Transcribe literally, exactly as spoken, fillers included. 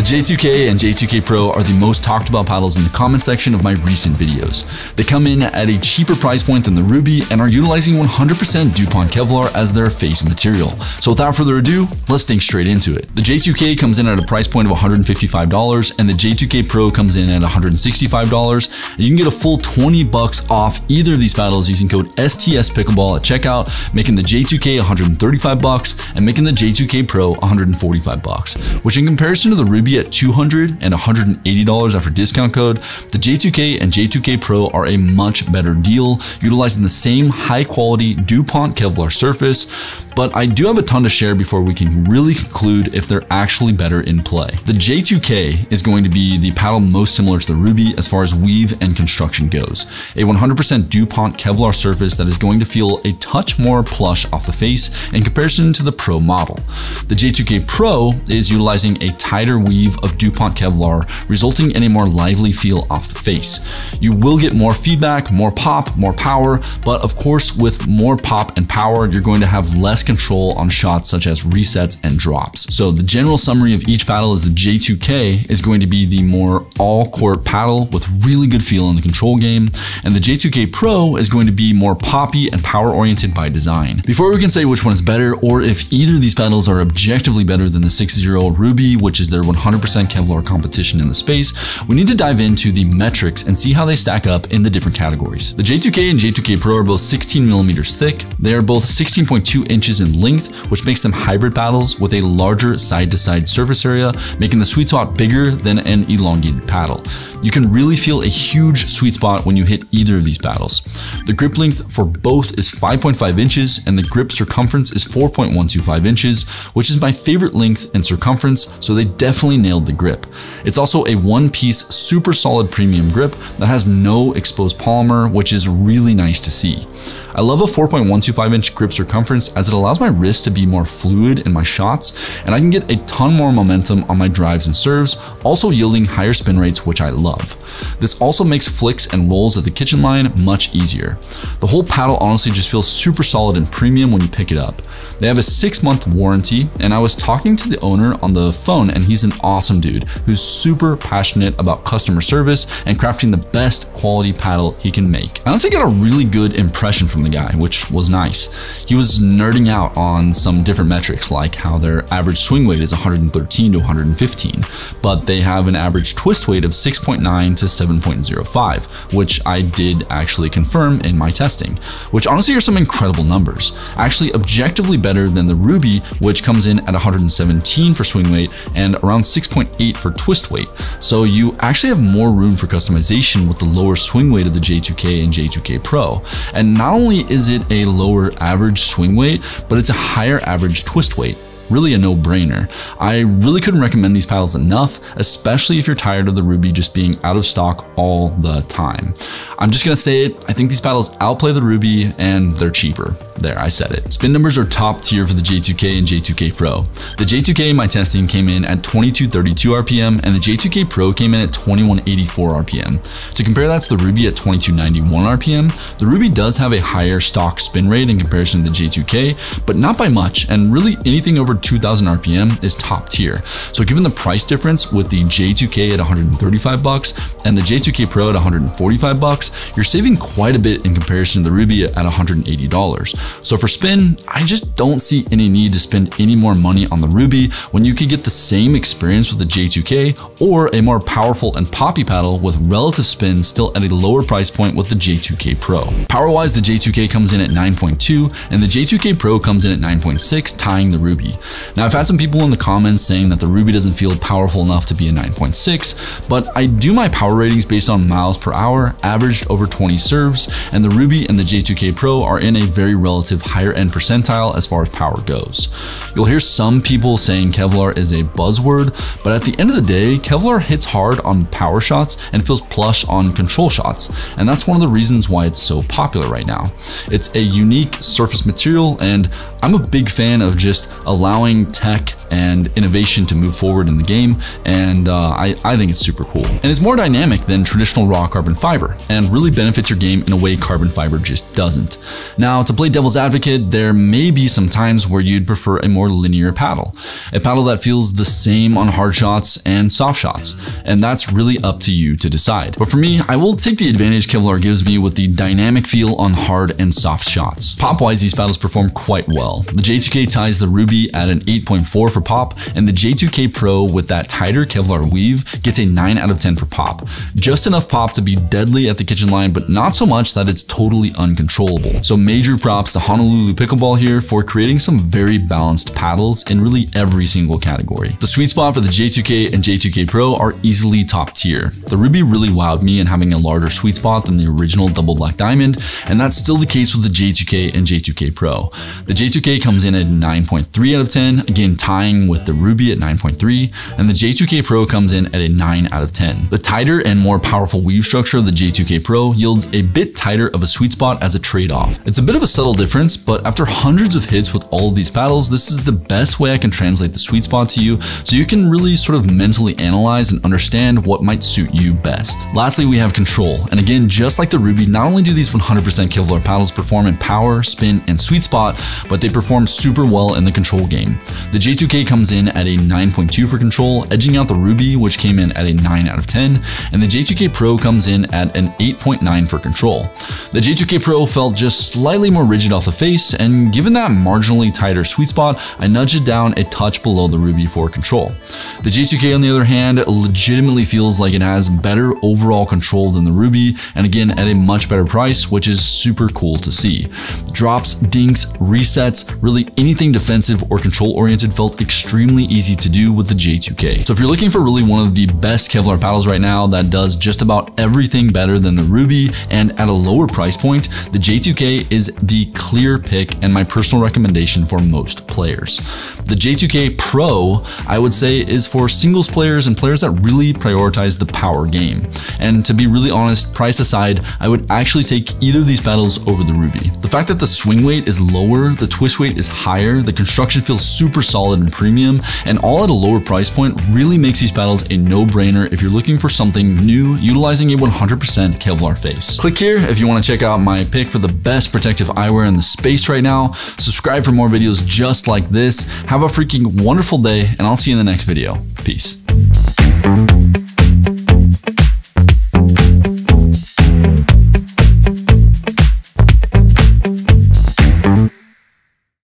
The J two K and J two K Pro are the most talked about paddles in the comment section of my recent videos. They come in at a cheaper price point than the Ruby and are utilizing one hundred percent DuPont Kevlar as their face material. So without further ado, let's dig straight into it. The J two K comes in at a price point of one hundred fifty-five dollars and the J two K Pro comes in at one hundred sixty-five dollars, and you can get a full twenty bucks off either of these paddles using code S T S pickleball at checkout, making the J two K one hundred thirty-five bucks and making the J two K Pro one hundred forty-five bucks, which in comparison to the Ruby Ruby at two hundred dollars and one hundred eighty dollars after discount code, the J two K and J two K Pro are a much better deal, utilizing the same high quality DuPont Kevlar surface, but I do have a ton to share before we can really conclude if they're actually better in play. The J two K is going to be the paddle most similar to the Ruby as far as weave and construction goes. A one hundred percent DuPont Kevlar surface that is going to feel a touch more plush off the face in comparison to the Pro model. The J two K Pro is utilizing a tighter weave weave of DuPont Kevlar, resulting in a more lively feel off the face. You will get more feedback, more pop, more power, but of course with more pop and power, you're going to have less control on shots such as resets and drops. So the general summary of each paddle is the J two K is going to be the more all-court paddle with really good feel in the control game, and the J two K Pro is going to be more poppy and power-oriented by design. Before we can say which one is better or if either of these paddles are objectively better than the six-year-old Ruby, which is their one hundred percent Kevlar competition in the space, we need to dive into the metrics and see how they stack up in the different categories. The J two K and J two K Pro are both sixteen millimeters thick. They are both sixteen point two inches in length, which makes them hybrid paddles with a larger side-to-side surface area, making the sweet spot bigger than an elongated paddle. You can really feel a huge sweet spot when you hit either of these paddles. The grip length for both is five point five inches and the grip circumference is four point one two five inches, which is my favorite length and circumference, so they definitely nailed the grip. It's also a one-piece super solid premium grip that has no exposed polymer, which is really nice to see. I love a four point one two five inch grip circumference as it allows my wrist to be more fluid in my shots, and I can get a ton more momentum on my drives and serves, also yielding higher spin rates, which I love. This also makes flicks and rolls at the kitchen line much easier. The whole paddle honestly just feels super solid and premium when you pick it up. They have a six month warranty, and I was talking to the owner on the phone, and he's an awesome dude who's super passionate about customer service and crafting the best quality paddle he can make. I honestly got a really good impression from the guy, which was nice. He was nerding out on some different metrics, like how their average swing weight is one hundred thirteen to one hundred fifteen, but they have an average twist weight of six point nine to seven point zero five, which I did actually confirm in my testing, which honestly are some incredible numbers. Actually objectively better than the Ruby, which comes in at one hundred seventeen for swing weight and around six point eight for twist weight. So you actually have more room for customization with the lower swing weight of the J two K and J two K Pro. And not only is it a lower average swing weight, but it's a higher average twist weight. Really a no-brainer. I really couldn't recommend these paddles enough, especially if you're tired of the Ruby just being out of stock all the time. I'm just gonna say it, I think these paddles outplay the Ruby and they're cheaper. There, I said it. Spin numbers are top tier for the J two K and J two K Pro. The J two K in my testing came in at twenty-two thirty-two R P M and the J two K Pro came in at twenty-one eighty-four R P M. To compare that to the Ruby at twenty-two ninety-one R P M, the Ruby does have a higher stock spin rate in comparison to the J two K, but not by much, and really anything over two thousand R P M is top tier. So given the price difference with the J two K at one hundred thirty-five bucks and the J two K Pro at one hundred forty-five bucks, you're saving quite a bit in comparison to the Ruby at one hundred eighty dollars. So for spin, I just don't see any need to spend any more money on the Ruby when you could get the same experience with the J two K or a more powerful and poppy paddle with relative spin still at a lower price point with the J two K Pro. Power-wise, the J two K comes in at nine point two and the J two K Pro comes in at nine point six, tying the Ruby. Now, I've had some people in the comments saying that the Ruby doesn't feel powerful enough to be a nine point six, but I do my power ratings based on miles per hour, averaged over twenty serves, and the Ruby and the J two K Pro are in a very relative higher end percentile as far as power goes. You'll hear some people saying Kevlar is a buzzword, but at the end of the day, Kevlar hits hard on power shots and feels plush on control shots, and that's one of the reasons why it's so popular right now. It's a unique surface material, and I'm a big fan of just allowing allowing tech and innovation to move forward in the game, and uh, I, I think it's super cool. And it's more dynamic than traditional raw carbon fiber, and really benefits your game in a way carbon fiber just doesn't. Now, to play devil's advocate, there may be some times where you'd prefer a more linear paddle, a paddle that feels the same on hard shots and soft shots, and that's really up to you to decide. But for me, I will take the advantage Kevlar gives me with the dynamic feel on hard and soft shots. Pop-wise, these paddles perform quite well. The J two K ties the Ruby at an eight point four for pop, and the J two K Pro with that tighter Kevlar weave gets a nine out of ten for pop. Just enough pop to be deadly at the kitchen line, but not so much that it's totally uncontrollable. So major props to Honolulu Pickleball here for creating some very balanced paddles in really every single category. The sweet spot for the J two K and J two K Pro are easily top tier. The Ruby really wowed me in having a larger sweet spot than the original Double Black Diamond, and that's still the case with the J two K and J two K Pro. The J two K comes in at nine point three out of ten, again tying with the Ruby at nine point three, and the J two K Pro comes in at a nine out of ten. The tighter and more powerful weave structure of the J two K Pro yields a bit tighter of a sweet spot as a trade-off. It's a bit of a subtle difference, but after hundreds of hits with all of these paddles, this is the best way I can translate the sweet spot to you, so you can really sort of mentally analyze and understand what might suit you best. Lastly, we have control, and again, just like the Ruby, not only do these one hundred percent Kevlar paddles perform in power, spin, and sweet spot, but they perform super well in the control game. The J two K comes in at a nine point two for control, edging out the Ruby, which came in at a nine out of ten, and the J two K Pro comes in at an eight point nine for control. The J two K Pro felt just slightly more rigid off the face, and given that marginally tighter sweet spot, I nudged it down a touch below the Ruby for control. The J two K, on the other hand, legitimately feels like it has better overall control than the Ruby, and again at a much better price, which is super cool to see. Drops, dinks, resets, really anything defensive or control oriented felt extremely easy to do with the J two K. So if you're looking for really one of the best Kevlar paddles right now that does just about everything better than the Ruby and at a lower price point, the J two K is the clear pick and my personal recommendation for most players. The J two K Pro, I would say, is for singles players and players that really prioritize the power game. And to be really honest, price aside, I would actually take either of these paddles over the Ruby. The fact that the swing weight is lower, the twist weight is higher, the construction feels super solid and premium, and all at a lower price point really makes these paddles a no-brainer if you're looking for something new utilizing a one hundred percent Kevlar face. Click here if you want to check out my pick for the best protective eyewear in the space right now. Subscribe for more videos just like this. Have a freaking wonderful day, and I'll see you in the next video. Peace.